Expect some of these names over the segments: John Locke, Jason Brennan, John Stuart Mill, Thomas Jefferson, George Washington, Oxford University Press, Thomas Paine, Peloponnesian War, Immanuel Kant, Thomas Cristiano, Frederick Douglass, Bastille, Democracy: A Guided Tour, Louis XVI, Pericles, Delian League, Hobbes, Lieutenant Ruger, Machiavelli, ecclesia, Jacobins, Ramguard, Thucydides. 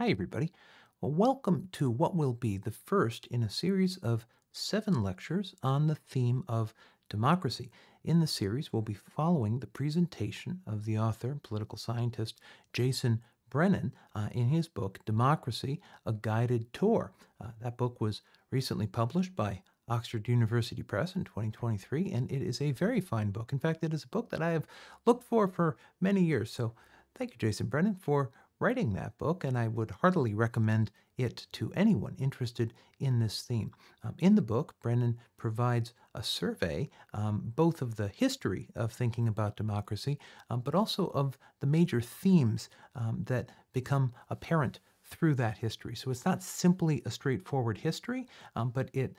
Hi everybody, well, welcome to what will be the first in a series of 7 lectures on the theme of democracy. In the series we'll be following the presentation of the author and political scientist Jason Brennan in his book Democracy, A Guided Tour. That book was recently published by Oxford University Press in 2023, and it is a very fine book. In fact, it is a book that I have looked for many years, so thank you, Jason Brennan, for writing that book, and I would heartily recommend it to anyone interested in this theme. In the book, Brennan provides a survey, both of the history of thinking about democracy, but also of the major themes that become apparent through that history. So it's not simply a straightforward history, but it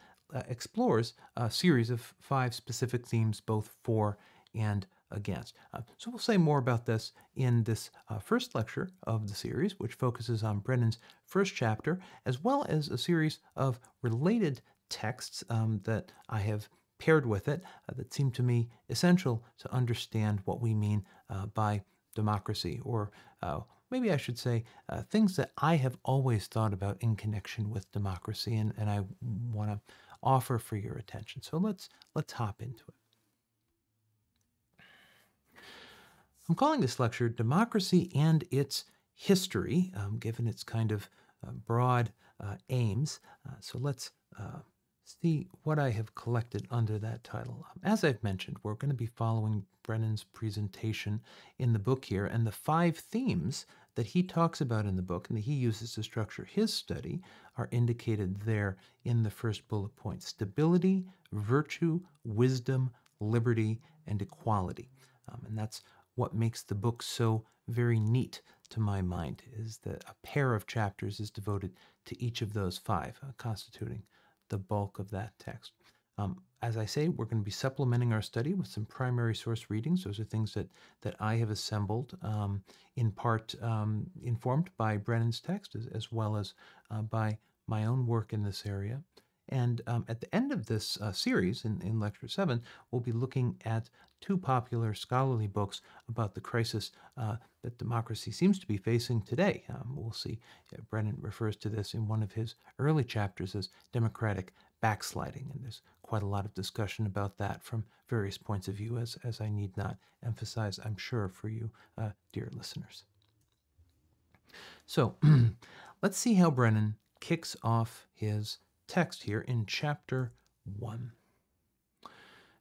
explores a series of 5 specific themes, both for and against. So we'll say more about this in this first lecture of the series, which focuses on Brennan's first chapter, as well as a series of related texts that I have paired with it that seem to me essential to understand what we mean by democracy, or maybe I should say things that I have always thought about in connection with democracy, and I want to offer for your attention. So let's hop into it. I'm calling this lecture Democracy and Its History, given its kind of broad aims. So let's see what I have collected under that title. As I've mentioned, we're going to be following Brennan's presentation in the book here, and the 5 themes that he talks about in the book and that he uses to structure his study are indicated there in the first bullet point: stability, virtue, wisdom, liberty, and equality. And that's what makes the book so very neat to my mind, is that a pair of chapters is devoted to each of those 5, constituting the bulk of that text. As I say, we're going to be supplementing our study with some primary source readings. Those are things that I have assembled, in part informed by Brennan's text, as well as by my own work in this area. And at the end of this series, in Lecture 7, we'll be looking at 2 popular scholarly books about the crisis that democracy seems to be facing today. We'll see, Brennan refers to this in one of his early chapters as democratic backsliding, and there's quite a lot of discussion about that from various points of view, as I need not emphasize, I'm sure, for you, dear listeners. So let's see how Brennan kicks off his text here in Chapter 1.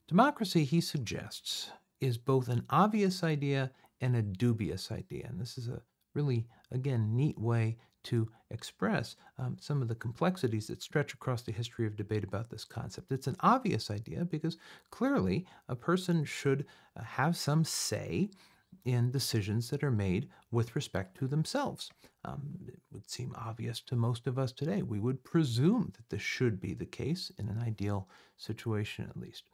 Democracy, he suggests, is both an obvious idea and a dubious idea. And this is a really, again, neat way to express some of the complexities that stretch across the history of debate about this concept. It's an obvious idea because clearly a person should have some say in decisions that are made with respect to themselves. It would seem obvious to most of us today. We would presume that this should be the case in an ideal situation, at least.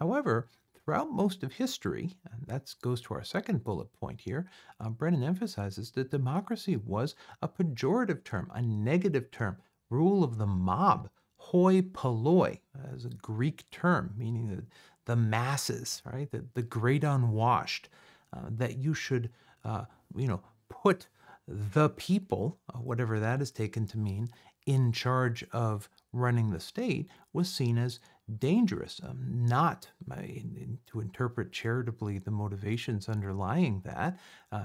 However, throughout most of history, and that goes to our second bullet point here, Brennan emphasizes that democracy was a pejorative term, a negative term, rule of the mob, hoi polloi, as a Greek term, meaning the masses, right? The great unwashed. That you should, put the people, whatever that is taken to mean, in charge of running the state was seen as dangerous. Not, to interpret charitably the motivations underlying that,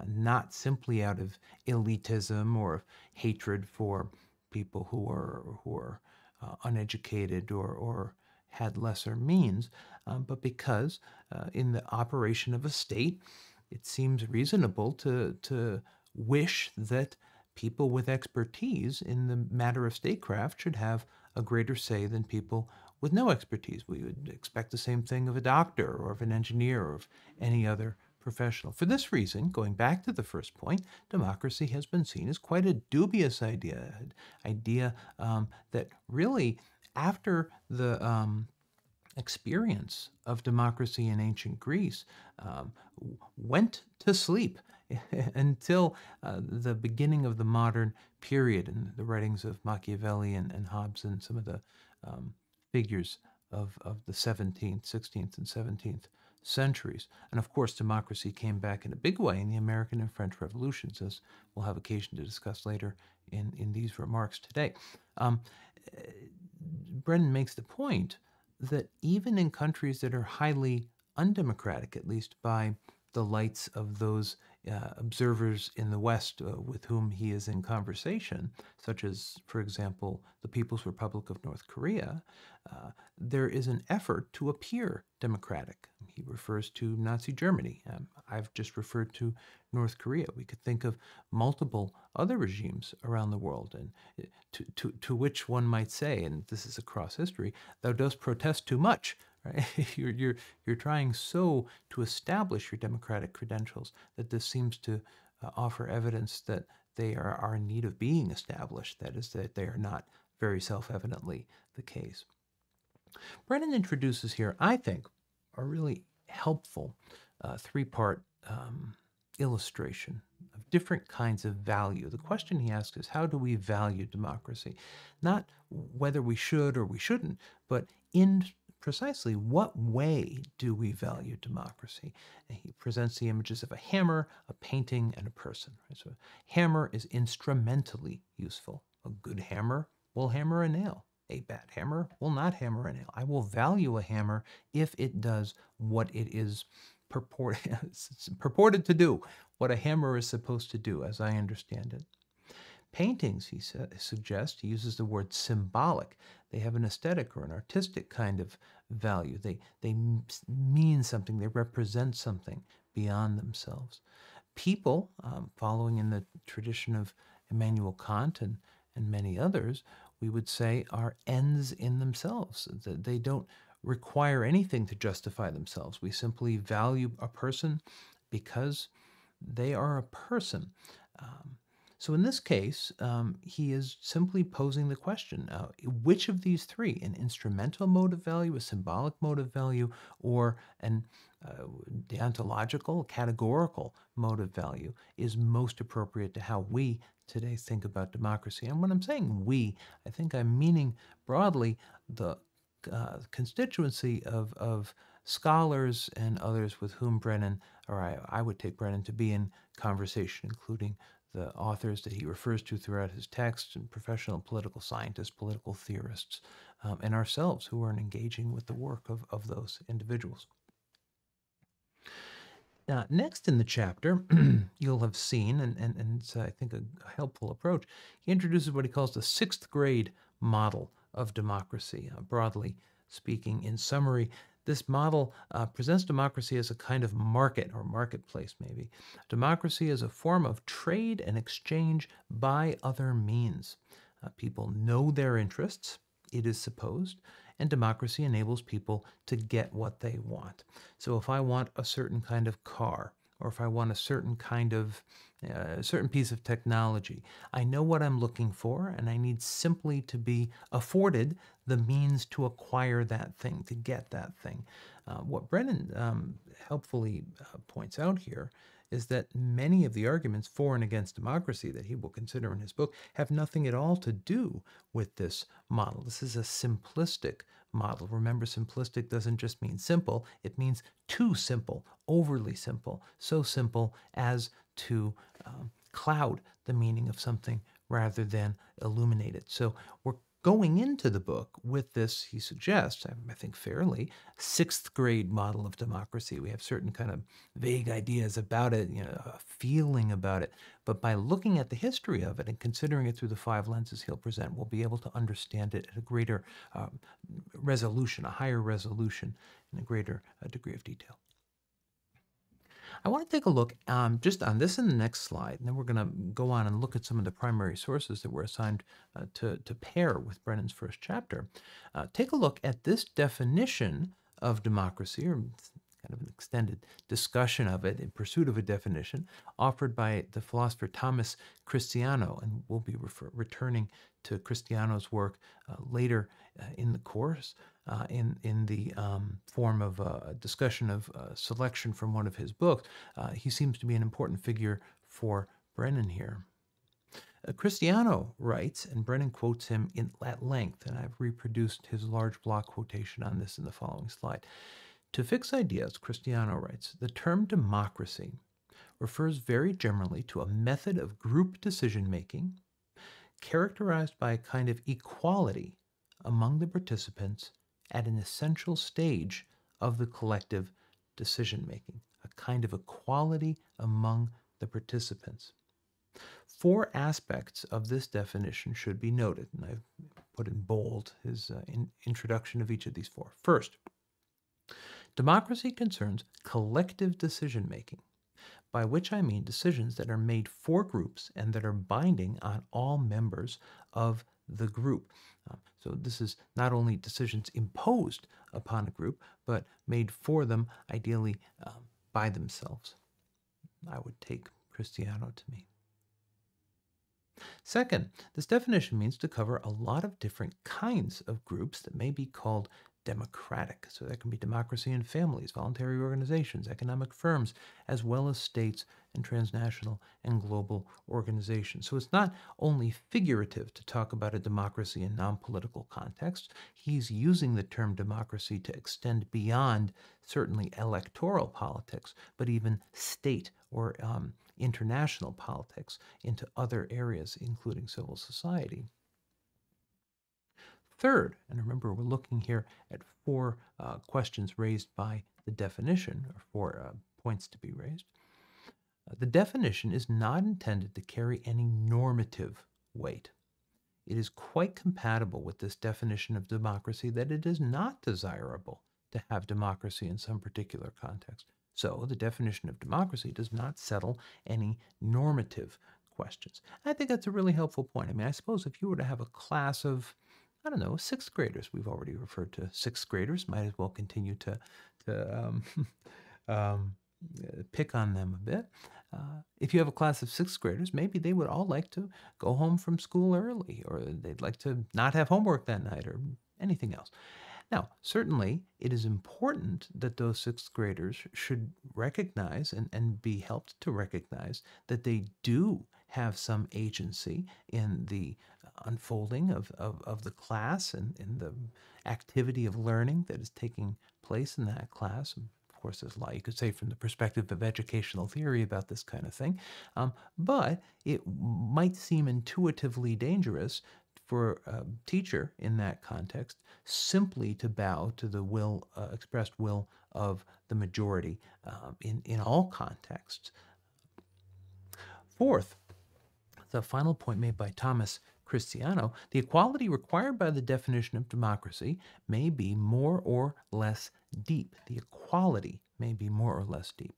not simply out of elitism or of hatred for people who are uneducated or had lesser means, but because in the operation of a state, it seems reasonable to wish that people with expertise in the matter of statecraft should have a greater say than people with no expertise. We would expect the same thing of a doctor or of an engineer or of any other professional. For this reason, going back to the first point, democracy has been seen as quite a dubious idea, an idea that really, after the experience of democracy in ancient Greece, went to sleep until the beginning of the modern period and the writings of Machiavelli and Hobbes and some of the figures of the 16th and 17th centuries. And of course, democracy came back in a big way in the American and French revolutions, as we'll have occasion to discuss later in these remarks today. Brennan makes the point that even in countries that are highly undemocratic, at least by the lights of those observers in the West with whom he is in conversation, such as, for example, the People's Republic of North Korea, there is an effort to appear democratic. He refers to Nazi Germany. I've just referred to North Korea. We could think of multiple other regimes around the world, and to which one might say, and this is across history, thou dost protest too much. Right? You're trying so to establish your democratic credentials that this seems to offer evidence that they are in need of being established. That is, that they are not very self-evidently the case. Brennan introduces here, I think, a really helpful three-part illustration of different kinds of value. The question he asks is, how do we value democracy? Not whether we should or we shouldn't, but in precisely what way do we value democracy? And he presents the images of a hammer, a painting, and a person. So a hammer is instrumentally useful. A good hammer will hammer a nail. A bad hammer will not hammer a nail. I will value a hammer if it does what it is purported to do, what a hammer is supposed to do, as I understand it. Paintings, he suggests, he uses the word symbolic. They have an aesthetic or an artistic kind of value. They mean something. They represent something beyond themselves. People, following in the tradition of Immanuel Kant and many others, we would say are ends in themselves. They don't require anything to justify themselves. We simply value a person because they are a person. So in this case, he is simply posing the question, which of these three, an instrumental mode of value, a symbolic mode of value, or an deontological, categorical mode of value, is most appropriate to how we today think about democracy? And when I'm saying we, I think I'm meaning broadly the constituency of scholars and others with whom Brennan, or I would take Brennan to be in conversation, including the authors that he refers to throughout his text, and professional and political scientists, political theorists, and ourselves who are engaging with the work of those individuals. Now, next in the chapter, you'll have seen, and it's, I think, a helpful approach, he introduces what he calls the sixth grade model of democracy, broadly speaking. In summary, this model presents democracy as a kind of market or marketplace, maybe. Democracy is a form of trade and exchange by other means. People know their interests, it is supposed, and democracy enables people to get what they want. So if I want a certain kind of car, or if I want a certain kind of, a certain piece of technology, I know what I'm looking for, and I need simply to be afforded the means to acquire that thing, to get that thing. What Brennan helpfully points out here is that many of the arguments for and against democracy that he will consider in his book have nothing at all to do with this model. This is a simplistic model. Remember, simplistic doesn't just mean simple, it means too simple, overly simple, so simple as to cloud the meaning of something rather than illuminate it. So we're going into the book with this, he suggests, I think fairly, sixth grade model of democracy. We have certain kind of vague ideas about it, you know, a feeling about it. But by looking at the history of it and considering it through the five lenses he'll present, we'll be able to understand it at a greater resolution, a higher resolution, and a greater degree of detail. I want to take a look just on this and the next slide, and then we're going to go on and look at some of the primary sources that were assigned to pair with Brennan's first chapter. Take a look at this definition of democracy, or kind of an extended discussion of it in pursuit of a definition, offered by the philosopher Thomas Cristiano, and we'll be returning to Cristiano's work later in the course. In the form of a discussion of selection from one of his books, he seems to be an important figure for Brennan here. Cristiano writes, and Brennan quotes him at length, and I've reproduced his large block quotation on this in the following slide. To fix ideas, Cristiano writes, the term democracy refers very generally to a method of group decision-making characterized by a kind of equality among the participants at an essential stage of the collective decision-making, a kind of equality among the participants. Four aspects of this definition should be noted, and I've put in bold his introduction of each of these four. First, democracy concerns collective decision-making, by which I mean decisions that are made for groups and that are binding on all members of the group. So this is not only decisions imposed upon a group, but made for them, ideally by themselves. I would take Cristiano to me. Second, this definition means to cover a lot of different kinds of groups that may be called democratic. So that can be democracy in families, voluntary organizations, economic firms, as well as states and transnational and global organizations. So it's not only figurative to talk about a democracy in non-political contexts. He's using the term democracy to extend beyond certainly electoral politics, but even state or international politics into other areas, including civil society. Third, and remember we're looking here at four questions raised by the definition, or four points to be raised. The definition is not intended to carry any normative weight. It is quite compatible with this definition of democracy that it is not desirable to have democracy in some particular context. So the definition of democracy does not settle any normative questions. I think that's a really helpful point. I mean, I suppose if you were to have a class of, I don't know, sixth graders. We've already referred to sixth graders. Might as well continue to pick on them a bit. If you have a class of sixth graders, maybe they would all like to go home from school early, or they'd like to not have homework that night, or anything else. Now, certainly, it is important that those sixth graders should recognize and be helped to recognize that they do have some agency in the unfolding of the class and in the activity of learning that is taking place in that class. And of course, there's a lot you could say from the perspective of educational theory about this kind of thing, but it might seem intuitively dangerous for a teacher in that context simply to bow to the will, expressed will of the majority in all contexts. Fourth, the final point made by Thomas Cristiano, the equality required by the definition of democracy may be more or less deep. The equality may be more or less deep.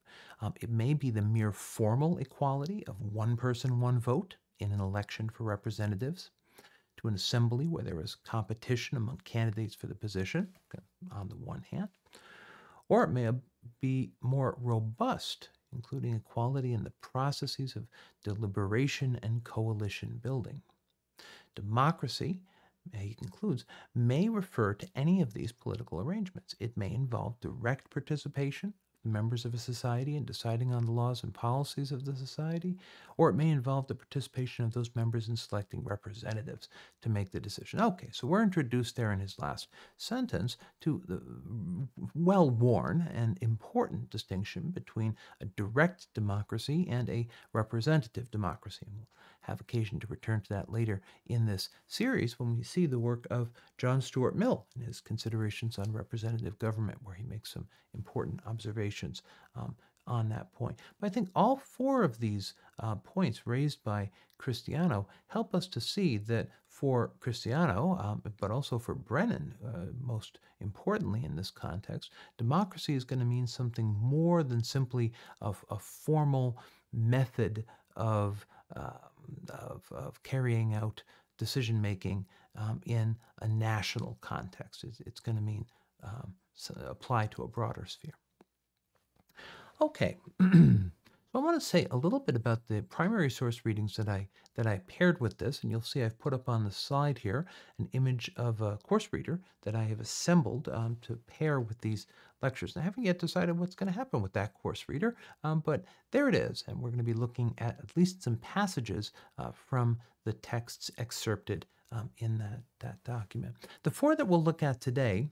It may be the mere formal equality of one person, one vote in an election for representatives, to an assembly where there is competition among candidates for the position, on the one hand, or it may be more robust, including equality in the processes of deliberation and coalition building. Democracy, he concludes, may refer to any of these political arrangements. It may involve direct participation of members of a society in deciding on the laws and policies of the society, or it may involve the participation of those members in selecting representatives to make the decision. Okay, so we're introduced there in his last sentence to the well-worn and important distinction between a direct democracy and a representative democracy. And we'll have occasion to return to that later in this series when we see the work of John Stuart Mill and his considerations on representative government, where he makes some important observations on that point. But I think all four of these points raised by Cristiano help us to see that for Cristiano, but also for Brennan, most importantly in this context, democracy is going to mean something more than simply a formal method of carrying out decision-making in a national context. It's going to mean apply to a broader sphere. Okay, so I want to say a little bit about the primary source readings that I paired with this, and you'll see I've put up on the slide here an image of a course reader that I have assembled to pair with these lectures. And I haven't yet decided what's going to happen with that course reader, but there it is, and we're going to be looking at least some passages from the texts excerpted in that document. The four that we'll look at today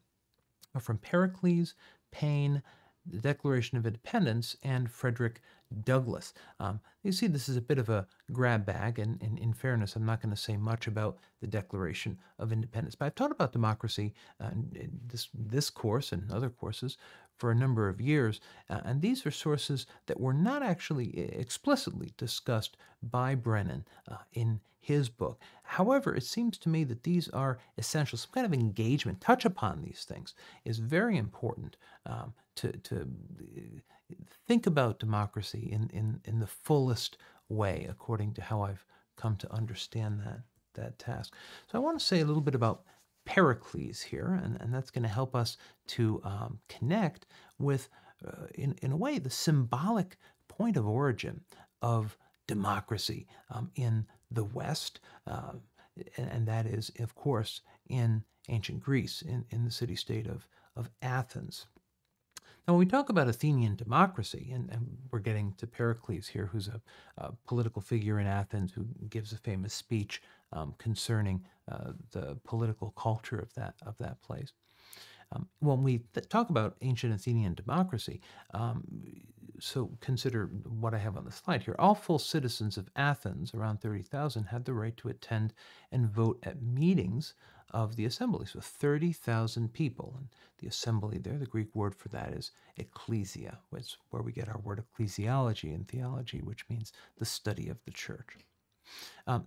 are from Pericles, Paine, the Declaration of Independence, and Frederick Douglass. You see, this is a bit of a grab bag, and in fairness, I'm not going to say much about the Declaration of Independence. But I've taught about democracy in this course and other courses for a number of years, and these are sources that were not actually explicitly discussed by Brennan in his book. However, it seems to me that these are essential. Some kind of engagement, touch upon these things, is very important to think about democracy in the fullest way, according to how I've come to understand that task. So I want to say a little bit about Pericles here, and that's going to help us to connect with, in a way, the symbolic point of origin of democracy in the West, and that is, of course, in ancient Greece, in the city-state of Athens. Now, when we talk about Athenian democracy, and we're getting to Pericles here, who's a political figure in Athens who gives a famous speech concerning the political culture of that place. When we talk about ancient Athenian democracy, so consider what I have on the slide here. All full citizens of Athens, around 30,000, had the right to attend and vote at meetings of the assembly. So 30,000 people. And the assembly there, the Greek word for that is ecclesia, which is where we get our word ecclesiology in theology, which means the study of the church.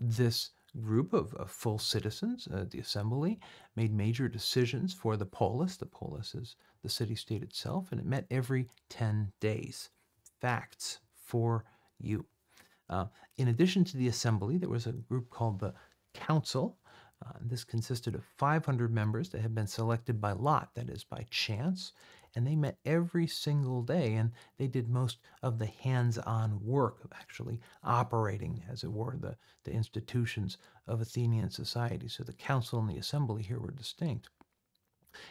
This group of full citizens, the assembly, made major decisions for the polis. The polis is the city-state itself, and it met every 10 days. Facts for you. In addition to the assembly, there was a group called the council. This consisted of 500 members that had been selected by lot, that is, by chance, and they met every single day, and they did most of the hands-on work of actually operating, as it were, the institutions of Athenian society. So the council and the assembly here were distinct.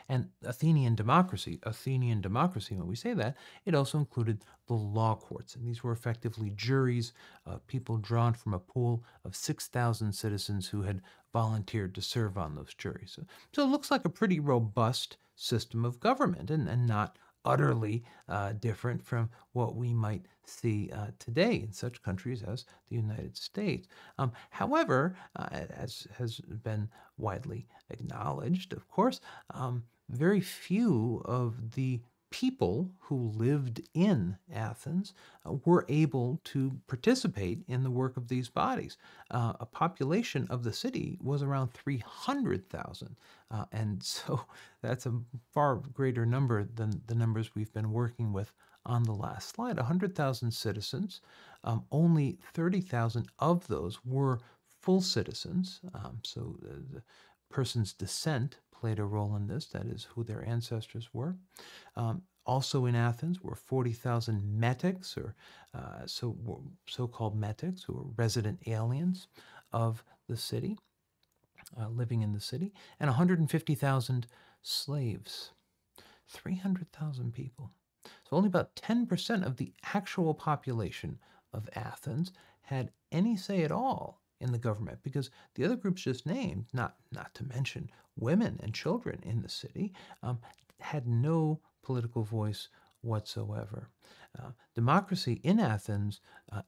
And Athenian democracy, when we say that, it also included the law courts. And these were effectively juries of people drawn from a pool of 6,000 citizens who had volunteered to serve on those juries. So it looks like a pretty robust system of government, and not utterly different from what we might see today in such countries as the United States. However, as has been widely acknowledged, of course, very few of the people who lived in Athens were able to participate in the work of these bodies. A population of the city was around 300,000, and so that's a far greater number than the numbers we've been working with on the last slide. 100,000 citizens, only 30,000 of those were full citizens, so the person's descent played a role in this, that is, who their ancestors were. Also in Athens were 40,000 metics, or so-called metics, who were resident aliens of the city, living in the city, and 150,000 slaves, 300,000 people. So only about 10% of the actual population of Athens had any say at all in the government, because the other groups just named, not to mention women and children in the city, had no political voice whatsoever. Democracy in Athens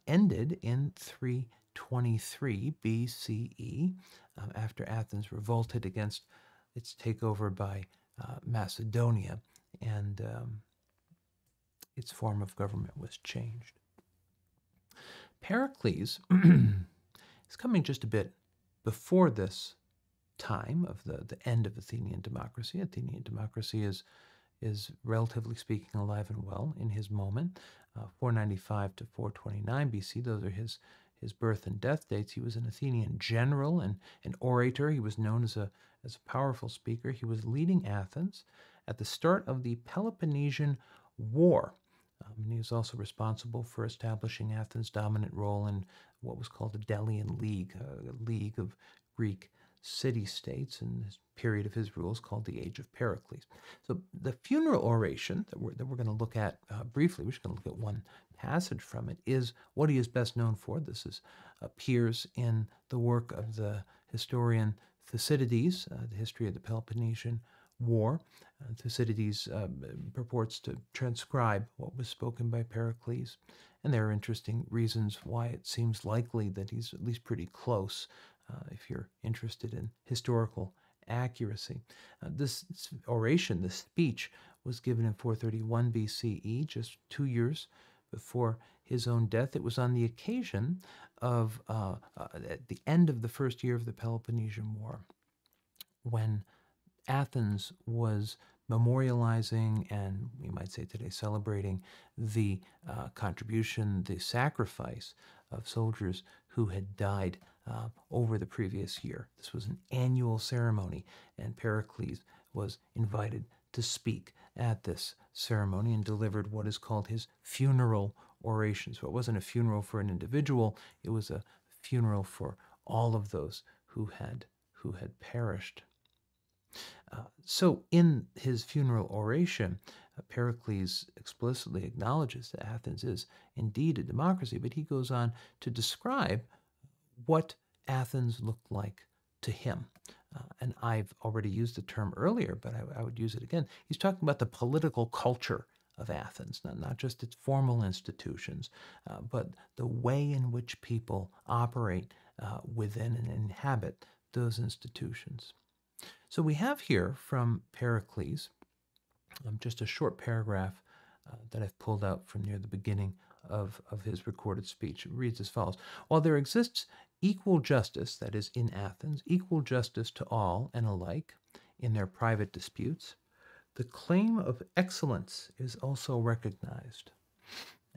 ended in 323 BCE, after Athens revolted against its takeover by Macedonia, and its form of government was changed. Pericles it's coming just a bit before this time of the end of Athenian democracy. Athenian democracy is relatively speaking alive and well in his moment, 495 to 429 BC. Those are his birth and death dates. He was an Athenian general and an orator. He was known as a powerful speaker. He was leading Athens at the start of the Peloponnesian War. And he was also responsible for establishing Athens' dominant role in what was called the Delian League, a league of Greek city-states, and this period of his rule is called the Age of Pericles. So the funeral oration that we're going to look at briefly, we're just going to look at one passage from it, is what he is best known for. This appears in the work of the historian Thucydides, the history of the Peloponnesian War. Thucydides purports to transcribe what was spoken by Pericles, and there are interesting reasons why it seems likely that he's at least pretty close if you're interested in historical accuracy. This oration, this speech, was given in 431 BCE, just 2 years before his own death. It was on the occasion of, at the end of the first year of the Peloponnesian War, when Athens was memorializing and, we might say today, celebrating the contribution, the sacrifice of soldiers who had died over the previous year. This was an annual ceremony, and Pericles was invited to speak at this ceremony and delivered what is called his funeral oration. So it wasn't a funeral for an individual, it was a funeral for all of those who had perished. So in his funeral oration, Pericles explicitly acknowledges that Athens is indeed a democracy, but he goes on to describe what Athens looked like to him. And I've already used the term earlier, but I would use it again. He's talking about the political culture of Athens, not just its formal institutions, but the way in which people operate within and inhabit those institutions. So we have here from Pericles just a short paragraph that I've pulled out from near the beginning of his recorded speech. It reads as follows. While there exists equal justice, that is, in Athens, equal justice to all and alike in their private disputes, the claim of excellence is also recognized.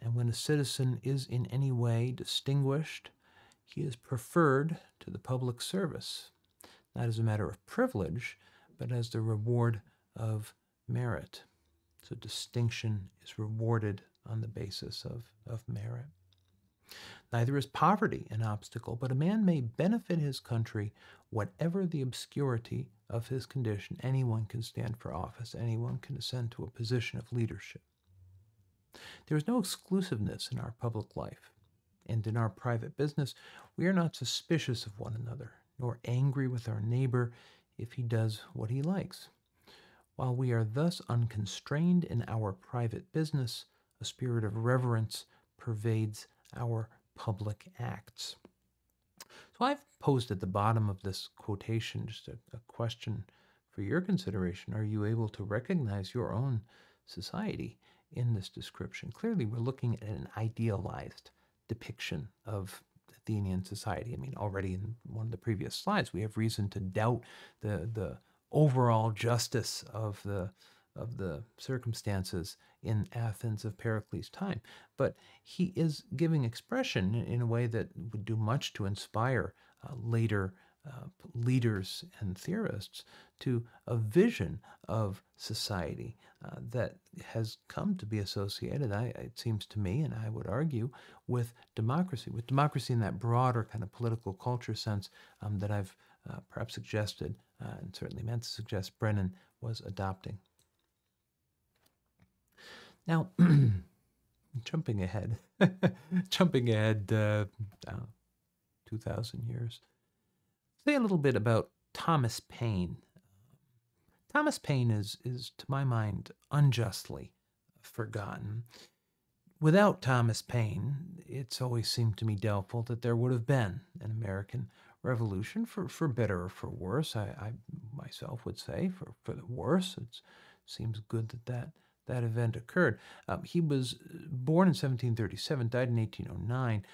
And when a citizen is in any way distinguished, he is preferred to the public service, not as a matter of privilege, but as the reward of merit. So distinction is rewarded on the basis of merit. Neither is poverty an obstacle, but a man may benefit his country whatever the obscurity of his condition. Anyone can stand for office. Anyone can ascend to a position of leadership. There is no exclusiveness in our public life, and in our private business, we are not suspicious of one another, nor angry with our neighbor if he does what he likes. While we are thus unconstrained in our private business, a spirit of reverence pervades our public acts. So I've posed at the bottom of this quotation just a question for your consideration. Are you able to recognize your own society in this description? Clearly, we're looking at an idealized depiction of Athenian society. I mean, already in one of the previous slides, we have reason to doubt the overall justice of the circumstances in Athens of Pericles' time. But he is giving expression in a way that would do much to inspire later leaders and theorists to a vision of society that has come to be associated, it seems to me, and I would argue, with democracy in that broader kind of political culture sense that I've perhaps suggested, and certainly meant to suggest, Brennan was adopting. Now, jumping ahead 2,000 years, say a little bit about Thomas Paine. Thomas Paine is, to my mind, unjustly forgotten. Without Thomas Paine, it's always seemed to me doubtful that there would have been an American Revolution, for better or for worse. I myself would say for the worse. It seems good that event occurred. He was born in 1737, died in 1809,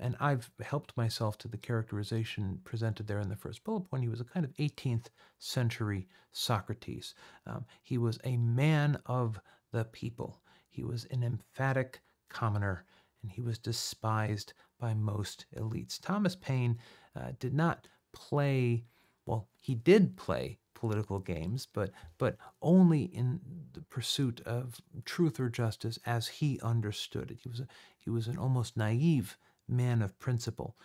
and I've helped myself to the characterization presented there in the first bullet point. He was a kind of 18th century Socrates. He was a man of the people. He was an emphatic commoner, and he was despised by most elites. Thomas Paine did not play, well, he did play political games, but only in the pursuit of truth or justice as he understood it. He was an almost naive man of principle,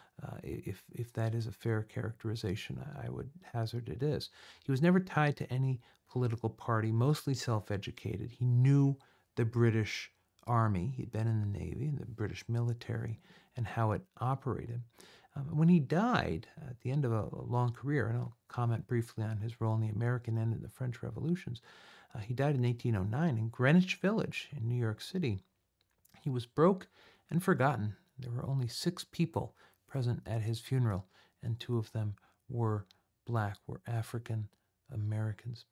if that is a fair characterization. I would hazard it is. He was never tied to any political party, mostly self-educated. He knew the British Army. He'd been in the Navy, the British military, and how it operated. When he died at the end of a long career, and I'll comment briefly on his role in the American and in the French revolutions, he died in 1809 in Greenwich Village in New York City. He was broke and forgotten. There were only 6 people present at his funeral, and 2 of them were black, were African Americans.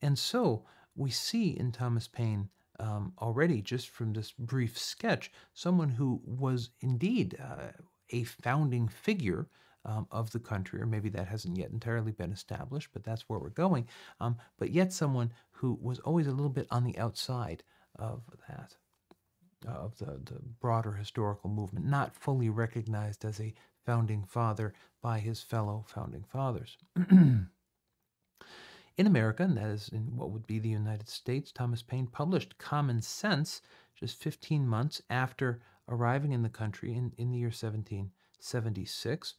And so we see in Thomas Paine, already just from this brief sketch, someone who was indeed a founding figure of the country, or maybe that hasn't yet entirely been established, but that's where we're going, but yet someone who was always a little bit on the outside of that, of the broader historical movement, not fully recognized as a founding father by his fellow founding fathers. In America, and that is in what would be the United States, Thomas Paine published Common Sense just 15 months after arriving in the country in the year 1776.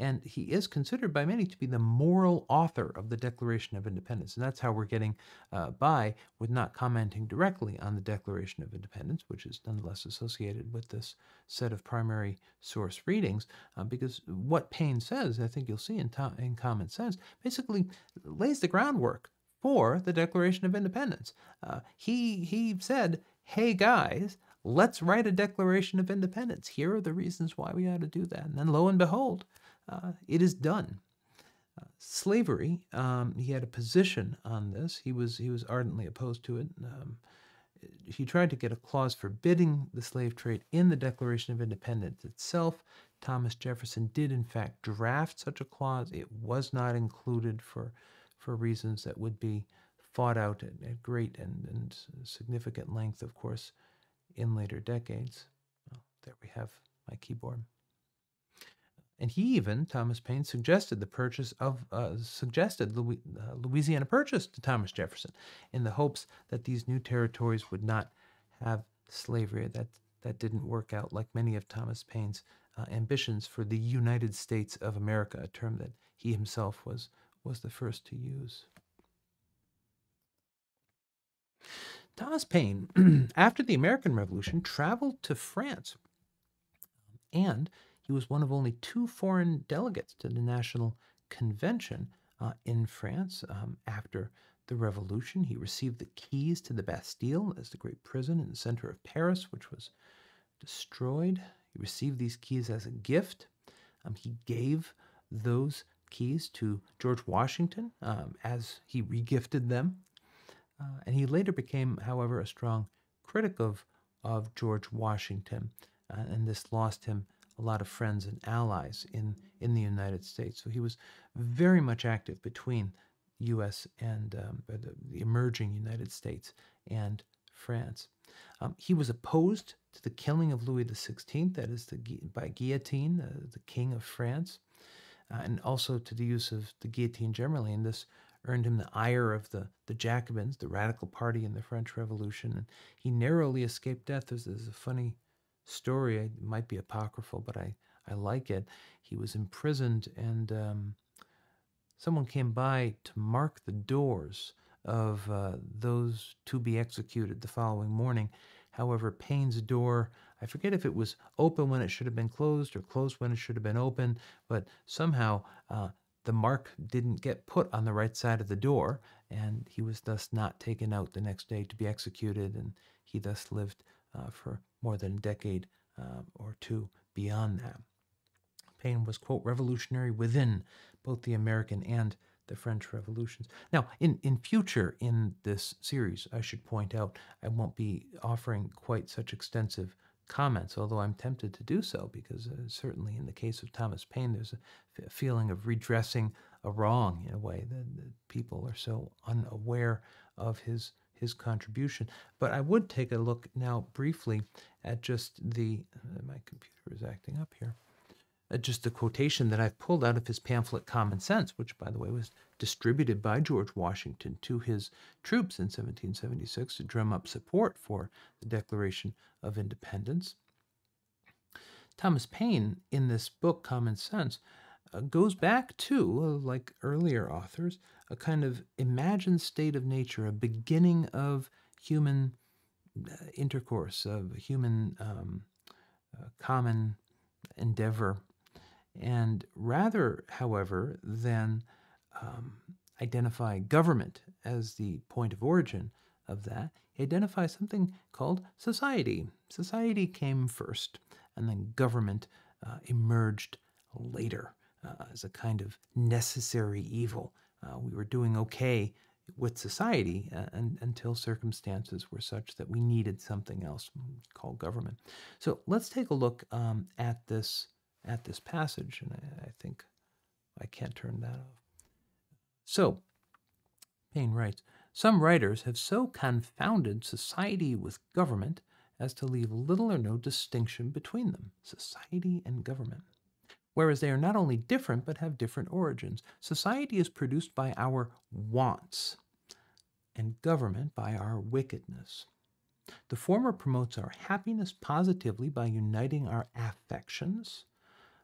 And he is considered by many to be the moral author of the Declaration of Independence. And that's how we're getting by with not commenting directly on the Declaration of Independence, which is nonetheless associated with this set of primary source readings, because what Paine says, I think you'll see in Common Sense, basically lays the groundwork for the Declaration of Independence. He said, hey guys, let's write a Declaration of Independence. Here are the reasons why we ought to do that. And then lo and behold, it is done. Slavery, he had a position on this. He was ardently opposed to it. He tried to get a clause forbidding the slave trade in the Declaration of Independence itself. Thomas Jefferson did, in fact, draft such a clause. It was not included for reasons that would be fought out at great and significant length, of course, in later decades. Well, there we have my keyboard. And he even, Thomas Paine, suggested the purchase of, Louisiana Purchase to Thomas Jefferson in the hopes that these new territories would not have slavery. That didn't work out, like many of Thomas Paine's ambitions for the United States of America, a term that he himself was the first to use. Thomas Paine, after the American Revolution, traveled to France, and he was one of only 2 foreign delegates to the National Convention in France. After the Revolution, he received the keys to the Bastille, as the great prison in the center of Paris, which was destroyed. He received these keys as a gift. He gave those keys to George Washington as he regifted them. And he later became, however, a strong critic of George Washington, and this lost him a lot of friends and allies in the United States. So he was very much active between U.S. and the emerging United States and France. He was opposed to the killing of Louis XVI, that is, by guillotine, the king of France, and also to the use of the guillotine generally. In this earned him the ire of the Jacobins, the radical party in the French Revolution, and he narrowly escaped death. There's a funny story. It might be apocryphal, but I like it. He was imprisoned, and someone came by to mark the doors of those to be executed the following morning. However, Paine's door, I forget if it was open when it should have been closed or closed when it should have been open, but somehow the mark didn't get put on the right side of the door, and he was thus not taken out the next day to be executed, and he thus lived for more than a decade or 2 beyond that. Paine was, quote, revolutionary within both the American and the French revolutions. Now, in future in this series, I should point out, I won't be offering quite such extensive comments, although I'm tempted to do so, because certainly in the case of Thomas Paine, there's a feeling of redressing a wrong in a way that people are so unaware of his contribution. But I would take a look now briefly at just the my computer is acting up here, just the quotation that I've pulled out of his pamphlet Common Sense, which, by the way, was distributed by George Washington to his troops in 1776 to drum up support for the Declaration of Independence. Thomas Paine, in this book Common Sense, goes back to, like earlier authors, a kind of imagined state of nature, a beginning of human intercourse, of human common endeavor, And rather, however, than identify government as the point of origin of that, he identifies something called society. Society came first, and then government emerged later as a kind of necessary evil. We were doing okay with society until circumstances were such that we needed something else called government. So let's take a look at this passage, and I think I can't turn that off. So, Paine writes, "Some writers have so confounded society with government as to leave little or no distinction between them, society and government, whereas they are not only different but have different origins. Society is produced by our wants, and government by our wickedness. The former promotes our happiness positively by uniting our affections,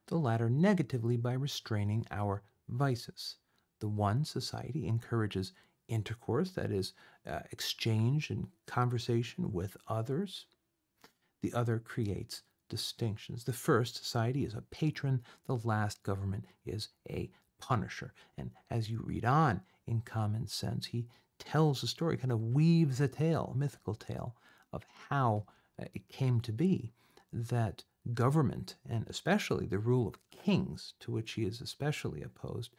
the latter negatively by restraining our vices. The one, society, encourages intercourse, that is, exchange and conversation with others. The other creates distinctions. The first, society, is a patron. The last, government, is a punisher." And as you read on in Common Sense, he tells a story, kind of weaves a tale, a mythical tale, of how it came to be that government, and especially the rule of kings, to which he is especially opposed,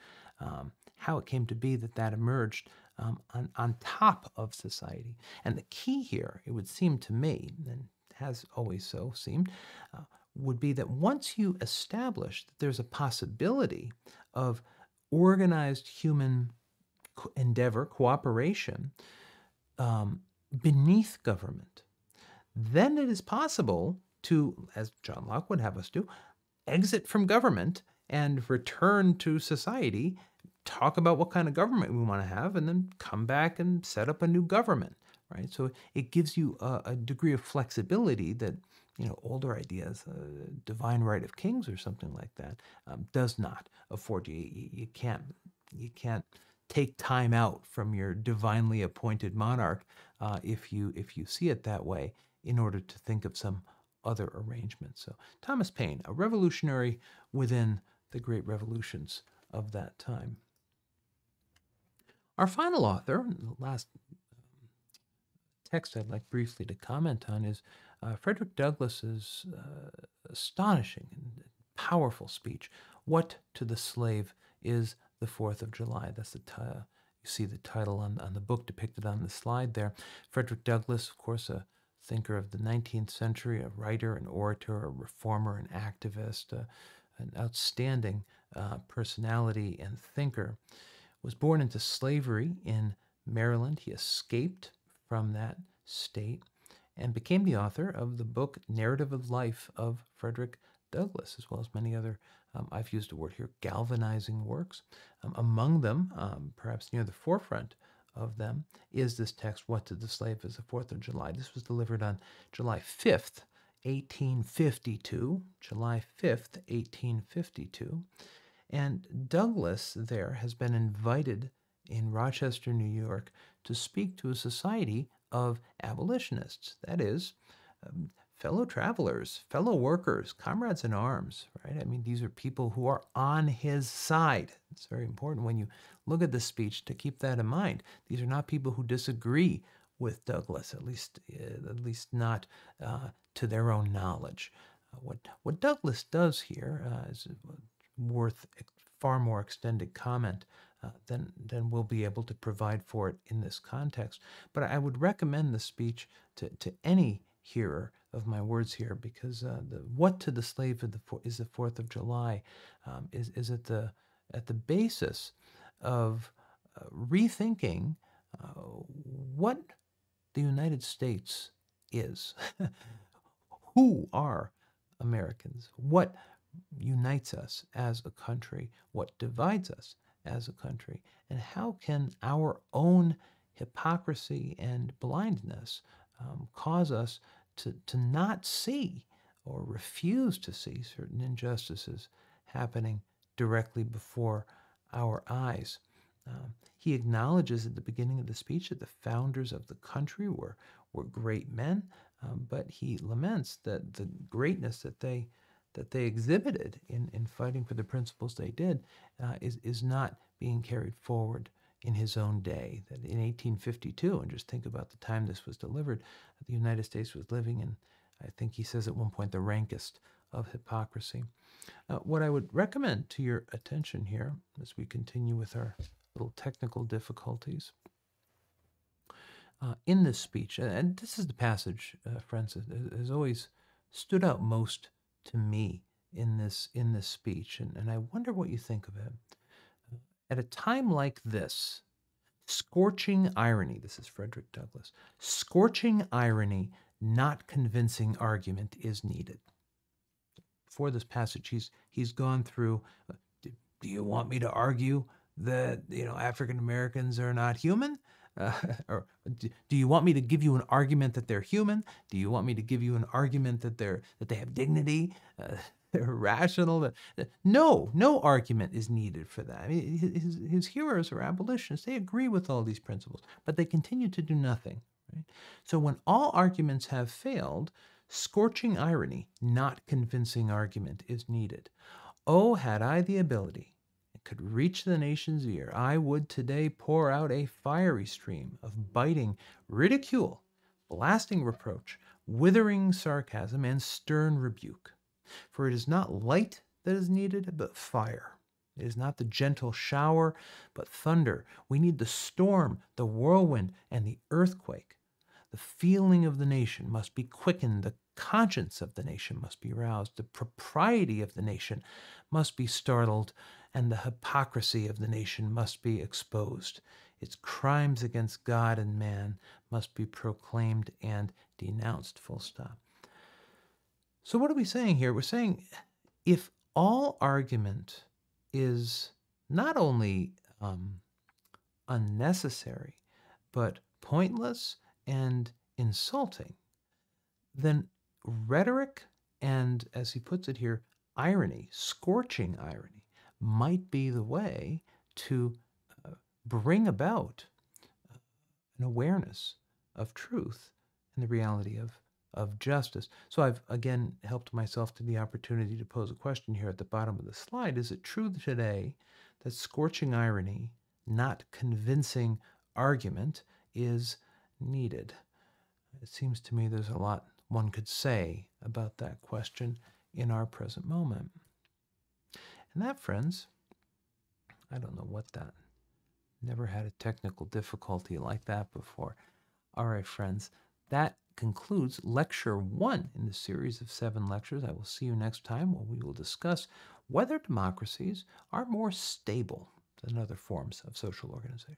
how it came to be that that emerged on top of society. And the key here, it would seem to me, and has always so seemed, would be that once you establish that there's a possibility of organized human endeavor, cooperation, beneath government, then it is possible to, as John Locke would have us do, exit from government and return to society, talk about what kind of government we want to have, and then come back and set up a new government. Right, so it gives you a degree of flexibility that, you know, older ideas, divine right of kings or something like that, does not afford you. You can't take time out from your divinely appointed monarch if you see it that way in order to think of some other arrangement. So Thomas Paine, a revolutionary within the great revolutions of that time. Our final author, the last text I'd like briefly to comment on, is Frederick Douglass's astonishing and powerful speech, "What to the Slave is the 4th of July?" That's the you see the title on the book depicted on the slide there. Frederick Douglass, of course, a thinker of the 19th century, a writer, an orator, a reformer, an activist, an outstanding personality and thinker, was born into slavery in Maryland. He escaped from that state and became the author of the book Narrative of Life of Frederick Douglass, as well as many other, I've used the word here, galvanizing works. Among them, perhaps near the forefront of them, is this text, "What to the Slave is the 4th of July." This was delivered on July 5th, 1852. July 5th, 1852. And Douglass there has been invited in Rochester, New York, to speak to a society of abolitionists, that is, fellow travelers, fellow workers, comrades in arms, right? I mean, these are people who are on his side. It's very important when you look at this speech to keep that in mind. These are not people who disagree with Douglass, at least not to their own knowledge. What Douglass does here is worth far more extended comment Then we'll be able to provide for it in this context. But I would recommend the speech to any hearer of my words here, because the "What to the Slave is the 4th of July" is at the basis of rethinking what the United States is. Who are Americans? What unites us as a country? What divides us as a country? And how can our own hypocrisy and blindness cause us to not see or refuse to see certain injustices happening directly before our eyes? He acknowledges at the beginning of the speech that the founders of the country were great men, but he laments that the greatness that they that they exhibited in fighting for the principles they did is not being carried forward in his own day. That in 1852, and just think about the time this was delivered, the United States was living in, I think he says at one point, the rankest of hypocrisy. What I would recommend to your attention here, as we continue with our little technical difficulties, in this speech, and this is the passage, friends, that has always stood out most to me in this speech, and I wonder what you think of it. At a time like this, scorching irony, this is Frederick Douglass, scorching irony, not convincing argument is needed. Before this passage, he's gone through, do you want me to argue that, you know, African Americans are not human? Or do you want me to give you an argument that they're human? Do you want me to give you an argument that they have dignity, they're rational? No argument is needed for that. I mean, his hearers are abolitionists. They agree with all these principles, but they continue to do nothing. Right? So when all arguments have failed, scorching irony, not convincing argument, is needed. Oh, had I the ability, could reach the nation's ear, I would today pour out a fiery stream of biting ridicule, blasting reproach, withering sarcasm, and stern rebuke. For it is not light that is needed, but fire. It is not the gentle shower, but thunder. We need the storm, the whirlwind, and the earthquake. The feeling of the nation must be quickened, the conscience of the nation must be roused, the propriety of the nation must be startled, and the hypocrisy of the nation must be exposed. Its crimes against God and man must be proclaimed and denounced, full stop. So what are we saying here? We're saying if all argument is not only unnecessary, but pointless and insulting, then rhetoric and, as he puts it here, irony, scorching irony, might be the way to bring about an awareness of truth and the reality of justice. So I've, again, helped myself to the opportunity to pose a question here at the bottom of the slide. Is it true today that scorching irony, not convincing argument, is needed? It seems to me there's a lot one could say about that question in our present moment. And that, friends, I don't know what that, never had a technical difficulty like that before. All right, friends, that concludes Lecture 1 in the series of 7 lectures. I will see you next time when we will discuss whether democracies are more stable than other forms of social organization.